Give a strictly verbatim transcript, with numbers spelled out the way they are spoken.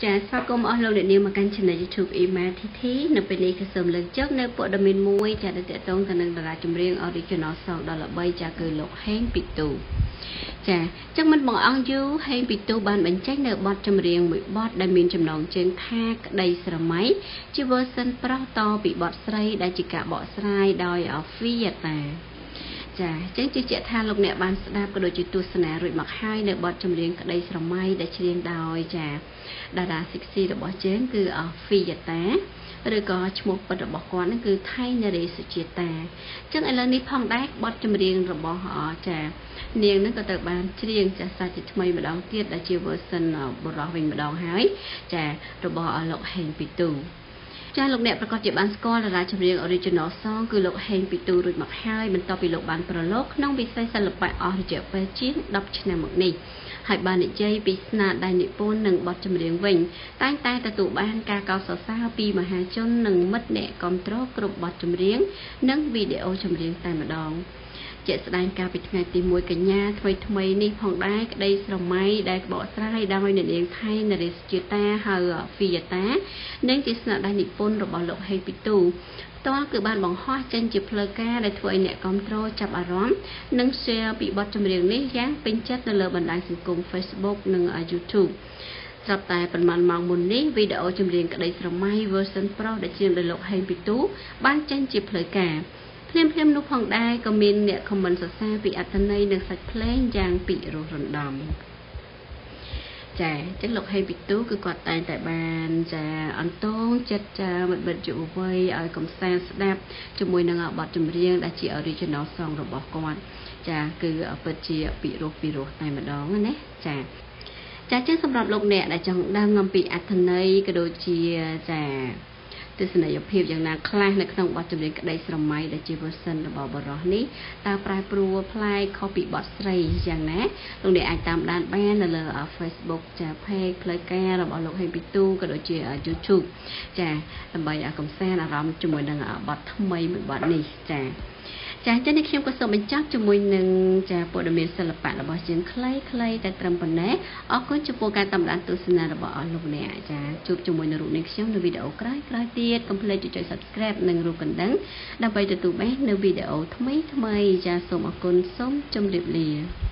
Chào sau cùng ở lâu để nếu mà kênh channel YouTube Ima thì thế nó bên đây cái sớm lần trước nơi bộ đầm miền muối chả đã chạy tông thành là chùm riêng original sau đó là bay chả cười lộc hang bị tù chả chắc mình bằng ăn dư hang bị tù bàn bánh trách nợ bọt chùm riêng bị bọt đầm miền chùm nòng trên tha đầy sờ máy chứ version pro to bị bọt sấy đã chỉ cả bọt sấy đòi ở phi Nhật à chả chắc chỉ chạy tha lộc nè bàn đạp cái đồ chỉ tu sân à rồi mặc hai nợ bọt chùm riêng đầy sờ máy đã chỉ riêng đòi chả đà đà sexy đã bỏ chén cứ ở phi Nhật tá rồi có một bật bỏ quán nó cứ thay nhà để sự chia tà chắc là đi phong đá bọt chùm riêng rồi bỏ họ chả niềng nó có tờ bàn riêng chả sao chỉ mày mà đón tiết đã chiều version bộ rõ mình mà đón hái chả rồi bỏ lộc hành bị tù chả lộc đẹp có chỉ bán score là lá chùm riêng original song cứ lộc hành bị tù rồi mặc hai mình to bị lộc bán prolog nông bị say sai lập bài ở thì chợ về chiến đọc trên này một nỉ hãy bàn để chơi vì là đại nội pôn nâng bọt chùm riêng vĩnh tay tay ta tụ ban ca cao sáu sao pi mà hai chân nâng mất nẹ control group bọt chùm riêng nâng video chùm riêng tay mà đòn chạy sang ca bị ngày tìm mùi cả nhà thay thay ni phòng đá đây sòng máy đại bỏ sai đôi nền yên thay là để chia ta hờ phi tá nên chỉ là đại nội pôn rồi bỏ lộc hay bị tù to cứ bàn bằng hoa chân chụp lơ ca để thuê nẹt control chập à róm nâng share bị bọt chùm riêng này dán pin chat lơ bàn đài cùng Facebook nâng ở YouTube sắp tại phần màn mong muốn ní video chùm riêng cái đây sòng máy version pro để chiêm được lộc hay bị tú ban chân chụp lơ ca thêm thêm nút phòng đai comment nẹt comment xa vì ở thân này được sạch play giang bị rồi rồn đầm chả chất lộc hay bị tú cứ quạt tay tại bàn chả ăn tôm chất chả bật bật chịu vơi ở cổng xe đạp chụp mùi năng ở bọt chùm riêng đã chỉ ở đi cho nó xong rồi bỏ con chả cứ ở bật chỉ bị ruột bị ruột này mà đó nghe chả chả chất xong lộc nẹt đã chẳng đang ngâm bị ở thân này cái đồ chia chả từ xưa này hiệp dạng nào khai là trong bọt chùm riêng cái đây sầm máy đã chỉ version là bỏ bỏ rõ ní ta phải prua play copy bọt sấy dạng nè lúc để anh tam đan ban là ở Facebook chả page play là bỏ lục hay bị tu cái đội chỉ ở YouTube chả làm bài ở cổng xe là rầm chùm mùi đang ở bọt thâm mây bị bọt này chả chả chắc nên khi em có sớm mình chắc chùm mùi nâng chả bộ đồ miền sơn là bạn là bỏ riêng khai khai tại trầm phần nè ở cuốn chụp bộ tam đan từ xưa là bỏ lục nè chả chụp chùm mùi nâng rụng nè xem được video khai khai complete cho subscribe nâng rùa cần đắng. Đặc biệt là tụi bé nơi video thấm mấy thấm mấy và sổ một con sống trong đẹp lìa.